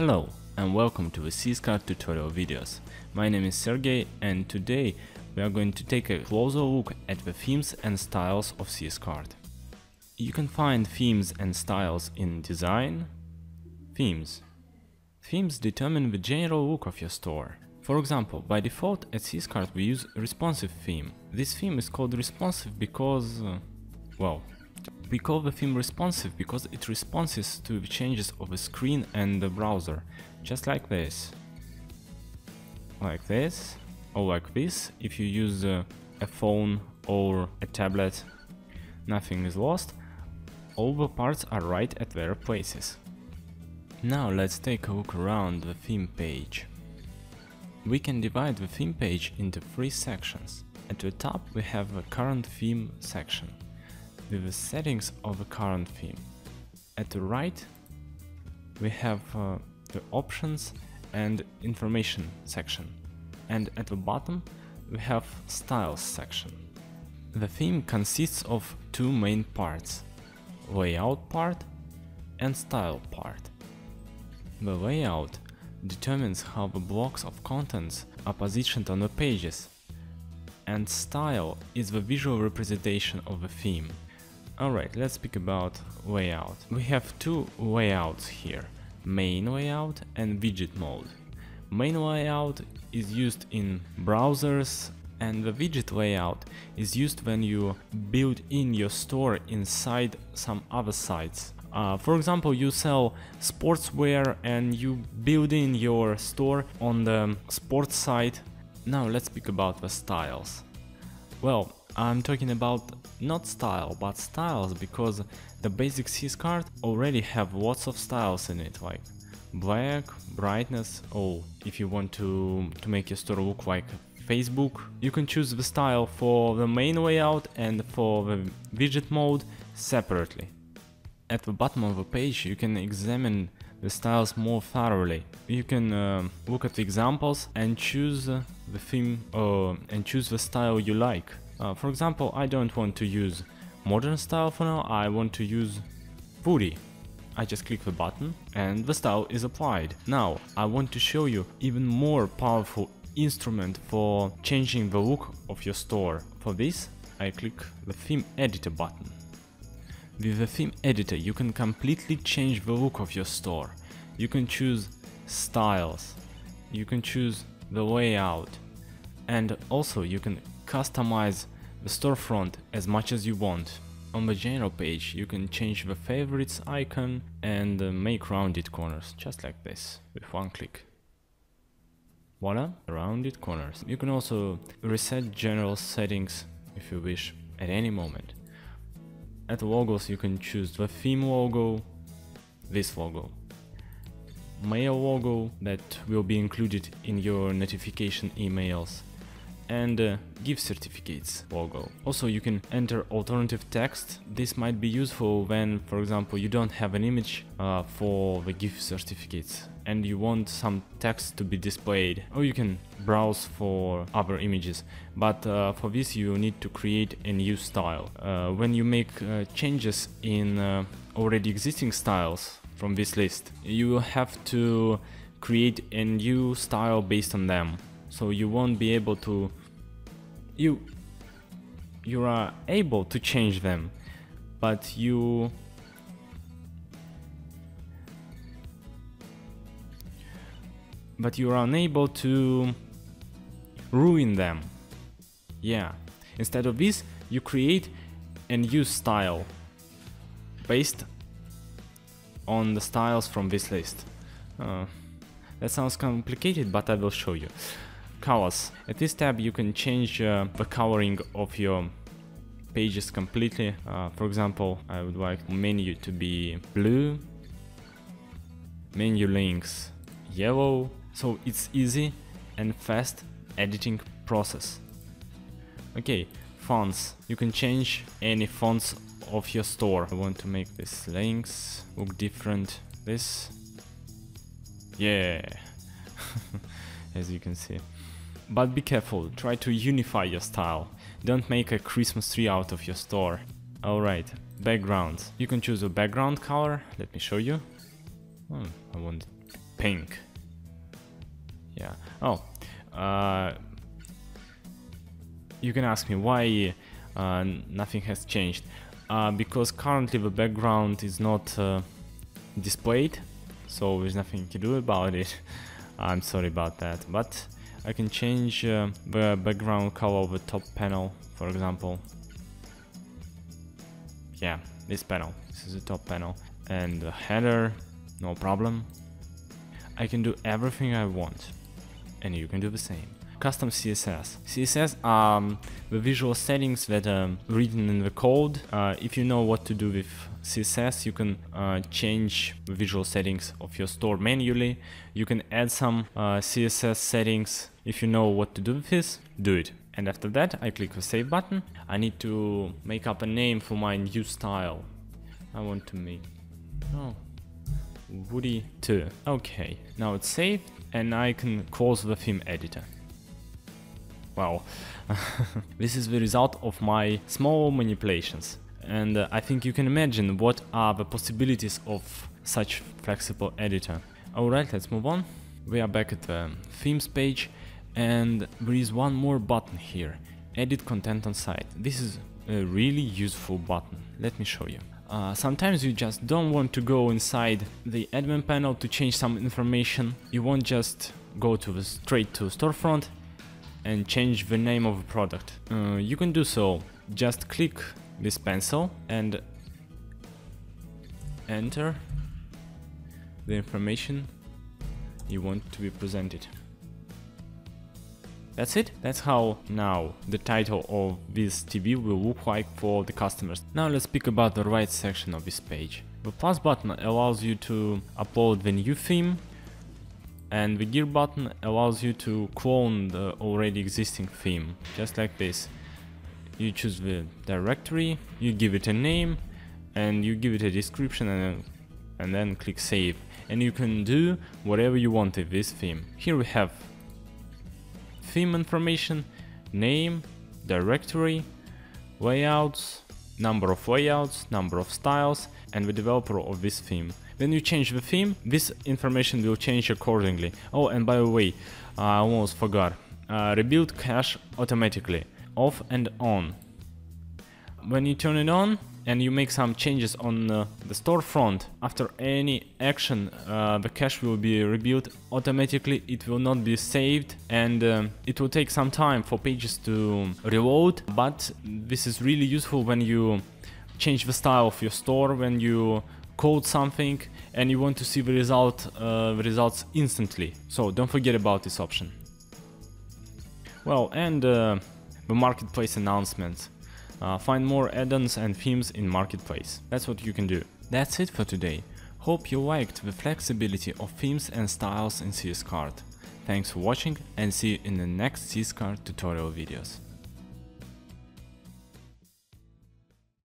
Hello and welcome to the CS-Cart tutorial videos. My name is Sergei and today we are going to take a closer look at the themes and styles of CS-Cart. You can find themes and styles in Design, Themes. Themes determine the general look of your store. For example, by default at CS-Cart we use responsive theme. This theme is called responsive because, we call the theme responsive because it responds to the changes of the screen and the browser, just like this, or like this if you use a phone or a tablet. Nothing is lost, all the parts are right at their places. Now let's take a look around the theme page. We can divide the theme page into three sections. At the top we have the current theme section, with the settings of the current theme. At the right we have the options and information section, and at the bottom we have styles section. The theme consists of two main parts, layout part and style part. The layout determines how the blocks of contents are positioned on the pages, and style is the visual representation of the theme. Alright, let's speak about layout. We have two layouts here, main layout and widget mode. Main layout is used in browsers, and the widget layout is used when you build in your store inside some other sites. For example, you sell sportswear and you build in your store on the sports site. Now let's speak about the styles. Well, I'm talking about not style, but styles, because the basic CS-Cart already have lots of styles in it, like black, brightness, or if you want to make your store look like Facebook, you can choose the style for the main layout and for the widget mode separately. At the bottom of the page you can examine the styles more thoroughly. You can look at the examples and choose the theme and choose the style you like. For example, I don't want to use modern style for now, I want to use foodie. I just click the button and the style is applied. Now I want to show you even more powerful instrument for changing the look of your store. For this I click the theme editor button. With the theme editor you can completely change the look of your store. You can choose styles, you can choose the layout, and also you can customize the storefront as much as you want. On the general page you can change the favorites icon and make rounded corners, just like this, with one click. Voila, rounded corners. You can also reset general settings if you wish at any moment. At logos you can choose the theme logo, this logo, mail logo that will be included in your notification emails, and gift certificates logo. Also you can enter alternative text. This might be useful when, for example, you don't have an image for the gift certificates and you want some text to be displayed, or you can browse for other images, but for this you need to create a new style. When you make changes in already existing styles from this list, you will have to create a new style based on them, so you won't be able to you are able to change them, but you are unable to ruin them. Yeah, instead of this you create a new style based on the styles from this list. That sounds complicated, but I will show you. Colors. At this tab you can change the coloring of your pages completely. For example, I would like menu to be blue, menu links yellow, so it's easy and fast editing process. Okay, fonts. You can change any fonts of your store. I want to make these links look different. This, yeah, as you can see. But be careful, try to unify your style. Don't make a Christmas tree out of your store. Alright, backgrounds. You can choose a background color. Let me show you. I want pink. Yeah. Oh, you can ask me why nothing has changed. Because currently the background is not displayed, so there's nothing to do about it. I'm sorry about that, but I can change the background color of the top panel, for example. Yeah, this panel, this is the top panel. And the header, no problem. I can do everything I want, and you can do the same. Custom CSS. CSS are the visual settings that are written in the code. If you know what to do with CSS, you can change the visual settings of your store manually. You can add some CSS settings. If you know what to do with this, do it. And after that, I click the save button. I need to make up a name for my new style. I want to make, oh, Woody 2. Okay, now it's saved, and I can close the theme editor. Wow, this is the result of my small manipulations, and I think you can imagine what are the possibilities of such flexible editor. Alright, let's move on. We are back at the themes page, and there is one more button here, edit content on site. This is a really useful button, let me show you. Sometimes you just don't want to go inside the admin panel to change some information. You won't just go to the straight to storefront and change the name of a product. You can do so. Just click this pencil and enter the information you want to be presented. That's it. That's how now the title of this TV will look like for the customers. Now let's speak about the right section of this page. The plus button allows you to upload the new theme, and the gear button allows you to clone the already existing theme, just like this. You choose the directory, you give it a name, and you give it a description, and then click save. And you can do whatever you want with this theme. Here we have theme information, name, directory, layouts, number of layouts, number of styles, and the developer of this theme. Then you change the theme, this information will change accordingly. Oh, and by the way, I almost forgot. Rebuild cache automatically, off and on. When you turn it on and you make some changes on the storefront, after any action, the cache will be rebuilt automatically. It will not be saved, and it will take some time for pages to reload, but this is really useful when you change the style of your store, when you code something and you want to see the results instantly. So don't forget about this option. Well, and the marketplace announcements. Find more add-ons and themes in marketplace. That's what you can do. That's it for today. Hope you liked the flexibility of themes and styles in CS-Cart. Thanks for watching, and see you in the next CS-Cart tutorial videos.